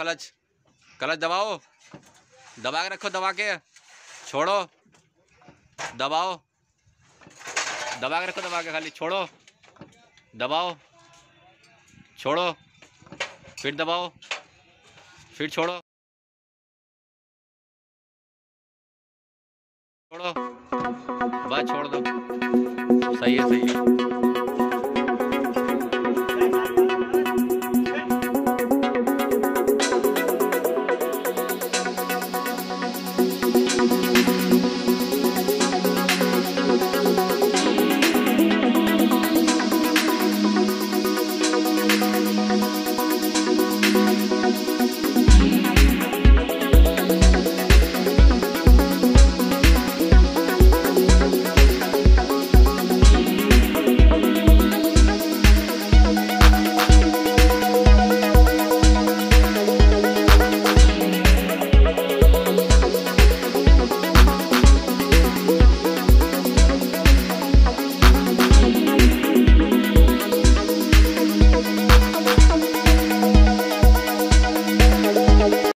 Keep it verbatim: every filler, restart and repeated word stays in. Clutch, clutch दबाओ, दबा के रखो, दबा के छोड़ो, दबाओ, दबा के रखो, दबा के खाली छोड़ो, दबाओ, छोड़ो, फिर दबाओ, फिर छोड़ो, छोड़ो, बस छोड़ दो। सही है, सही है।